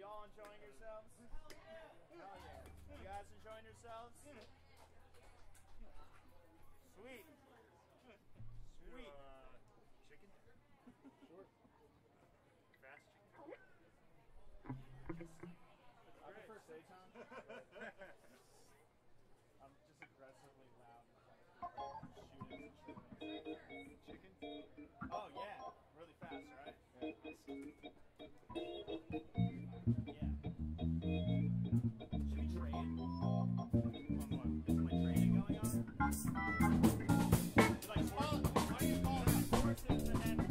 Yourselves? You guys enjoying yourselves? Sweet. Sweet. Chicken? Short. Fast chicken. I prefer seitan. I'm just aggressively loud and shooting at chicken. Oh, yeah. Really fast, right? Yeah. Should we trade? One more. Is my trading going on? It's like, why do you call it horses and then